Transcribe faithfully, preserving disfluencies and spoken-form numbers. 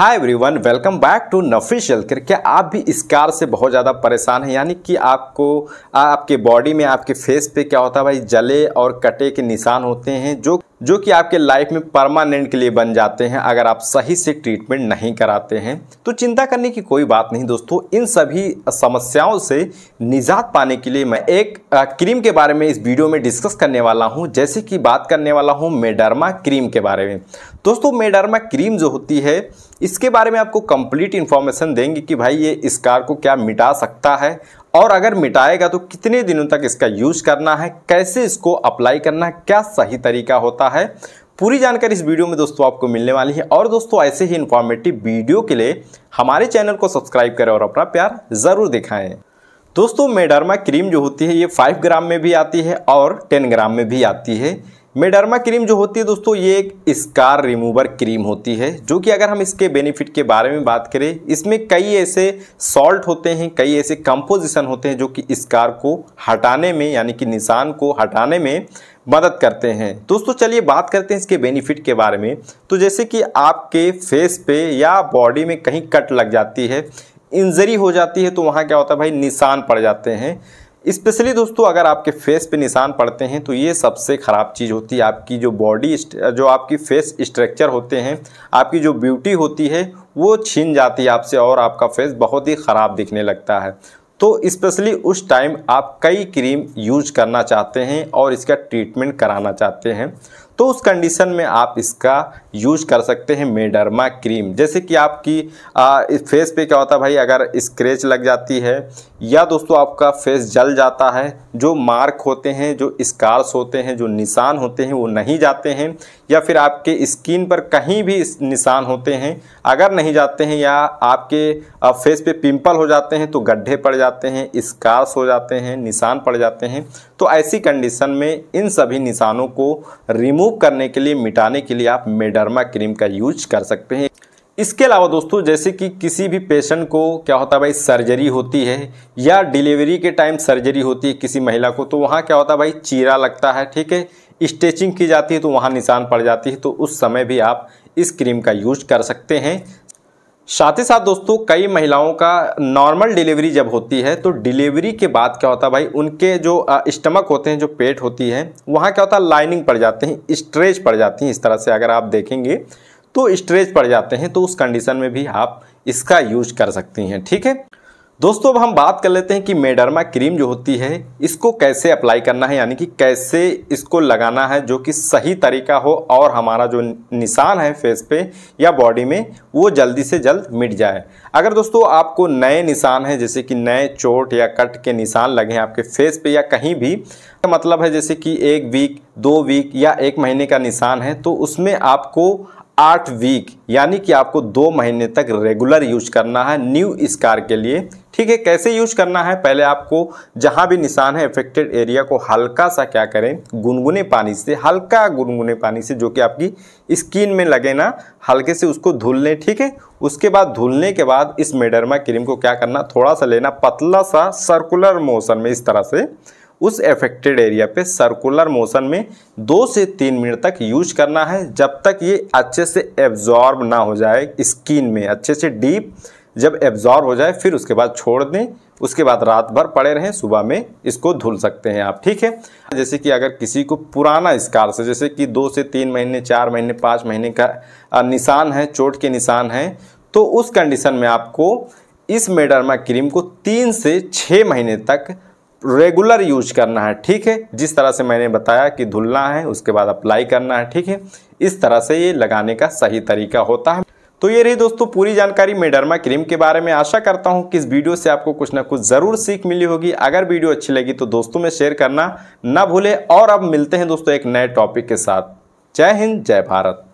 Hi everyone, welcome back to Nafees healthcare. क्या आप भी स्कार से बहुत ज़्यादा परेशान हैं? यानी कि आपको आपके बॉडी में, आपके फेस पे क्या होता है भाई, जले और कटे के निशान होते हैं जो जो कि आपके लाइफ में परमानेंट के लिए बन जाते हैं अगर आप सही से ट्रीटमेंट नहीं कराते हैं। तो चिंता करने की कोई बात नहीं दोस्तों, इन सभी समस्याओं से निजात पाने के लिए मैं एक क्रीम के बारे में इस वीडियो में डिस्कस करने वाला हूं, जैसे कि बात करने वाला हूं मेडर्मा क्रीम के बारे में। दोस्तों मेडर्मा क्रीम जो होती है इसके बारे में आपको कंप्लीट इन्फॉर्मेशन देंगे कि भाई ये स्कार को क्या मिटा सकता है, और अगर मिटाएगा तो कितने दिनों तक इसका यूज करना है, कैसे इसको अप्लाई करना है, क्या सही तरीका होता है, पूरी जानकारी इस वीडियो में दोस्तों आपको मिलने वाली है। और दोस्तों ऐसे ही इन्फॉर्मेटिव वीडियो के लिए हमारे चैनल को सब्सक्राइब करें और अपना प्यार ज़रूर दिखाएं। दोस्तों मेडर्मा क्रीम जो होती है ये फाइव ग्राम में भी आती है और टेन ग्राम में भी आती है। मेडर्मा क्रीम जो होती है दोस्तों ये एक स्कार रिमूवर क्रीम होती है, जो कि अगर हम इसके बेनिफिट के बारे में बात करें, इसमें कई ऐसे सॉल्ट होते हैं, कई ऐसे कंपोजिशन होते हैं जो कि स्कार को हटाने में, यानी कि निशान को हटाने में मदद करते हैं। दोस्तों चलिए बात करते हैं इसके बेनिफिट के बारे में। तो जैसे कि आपके फेस पे या बॉडी में कहीं कट लग जाती है, इंजरी हो जाती है, तो वहाँ क्या होता है भाई, निशान पड़ जाते हैं। स्पेशली दोस्तों अगर आपके फेस पे निशान पड़ते हैं तो ये सबसे ख़राब चीज़ होती है। आपकी जो बॉडी, जो आपकी फेस स्ट्रक्चर होते हैं, आपकी जो ब्यूटी होती है वो छीन जाती है आपसे और आपका फेस बहुत ही ख़राब दिखने लगता है। तो स्पेशली उस टाइम आप कई क्रीम यूज करना चाहते हैं और इसका ट्रीटमेंट कराना चाहते हैं, तो उस कंडीशन में आप इसका यूज कर सकते हैं मेडर्मा क्रीम। जैसे कि आपकी आ, फेस पे क्या होता है भाई, अगर स्क्रैच लग जाती है या दोस्तों आपका फेस जल जाता है, जो मार्क होते हैं, जो स्कार्स होते हैं, जो निशान होते हैं वो नहीं जाते हैं, या फिर आपके स्किन पर कहीं भी निशान होते हैं अगर नहीं जाते हैं, या आपके फेस पे पिंपल हो जाते हैं तो गड्ढे पड़ जाते हैं, स्कार्स हो जाते हैं, निशान पड़ जाते हैं, तो ऐसी कंडीशन में इन सभी निशानों को रिमूव करने के लिए, मिटाने के लिए आप मेडर्मा क्रीम का यूज कर सकते हैं। इसके अलावा दोस्तों जैसे कि किसी भी पेशेंट को क्या होता है भाई, सर्जरी होती है या डिलीवरी के टाइम सर्जरी होती है किसी महिला को, तो वहाँ क्या होता है भाई, चीरा लगता है, ठीक है, स्टिचिंग की जाती है तो वहाँ निशान पड़ जाती है, तो उस समय भी आप इस क्रीम का यूज कर सकते हैं। साथ ही साथ दोस्तों कई महिलाओं का नॉर्मल डिलीवरी जब होती है तो डिलीवरी के बाद क्या होता है भाई, उनके जो स्टमक होते हैं, जो पेट होती है, वहाँ क्या होता है, लाइनिंग पड़ जाते हैं, स्ट्रेच पड़ जाती हैं। इस तरह से अगर आप देखेंगे तो स्ट्रेच पड़ जाते हैं, तो उस कंडीशन में भी आप इसका यूज कर सकती हैं, ठीक है। दोस्तों अब हम बात कर लेते हैं कि मेडर्मा क्रीम जो होती है इसको कैसे अप्लाई करना है, यानी कि कैसे इसको लगाना है जो कि सही तरीका हो और हमारा जो निशान है फेस पे या बॉडी में वो जल्दी से जल्द मिट जाए। अगर दोस्तों आपको नए निशान हैं, जैसे कि नए चोट या कट के निशान लगे हैं आपके फेस पे या कहीं भी, तो मतलब है जैसे कि एक वीक, दो वीक या एक महीने का निशान है, तो उसमें आपको आठ वीक यानी कि आपको दो महीने तक रेगुलर यूज करना है न्यू स्कार के लिए, ठीक है। कैसे यूज करना है, पहले आपको जहाँ भी निशान है अफेक्टेड एरिया को हल्का सा क्या करें, गुनगुने पानी से, हल्का गुनगुने पानी से, जो कि आपकी स्किन में लगे ना, हल्के से उसको धुल लें, ठीक है। उसके बाद धुलने के बाद इस मेडर्मा क्रीम को क्या करना, थोड़ा सा लेना, पतला सा सर्कुलर मोशन में, इस तरह से उस एफेक्टेड एरिया पे सर्कुलर मोशन में दो से तीन मिनट तक यूज करना है, जब तक ये अच्छे से एब्जॉर्ब ना हो जाए स्किन में, अच्छे से डीप जब एब्जॉर्ब हो जाए फिर उसके बाद छोड़ दें। उसके बाद रात भर पड़े रहें, सुबह में इसको धुल सकते हैं आप, ठीक है। जैसे कि अगर किसी को पुराना स्कार से, जैसे कि दो से तीन महीने, चार महीने, पाँच महीने का निशान है, चोट के निशान है, तो उस कंडीशन में आपको इस मेडर्मा क्रीम को तीन से छः महीने तक रेगुलर यूज करना है, ठीक है। जिस तरह से मैंने बताया कि धुलना है, उसके बाद अप्लाई करना है, ठीक है। इस तरह से ये लगाने का सही तरीका होता है। तो ये रही दोस्तों पूरी जानकारी मेडर्मा क्रीम के बारे में। आशा करता हूँ कि इस वीडियो से आपको कुछ ना कुछ ज़रूर सीख मिली होगी। अगर वीडियो अच्छी लगी तो दोस्तों में शेयर करना ना भूले। और अब मिलते हैं दोस्तों एक नए टॉपिक के साथ। जय हिंद, जय भारत।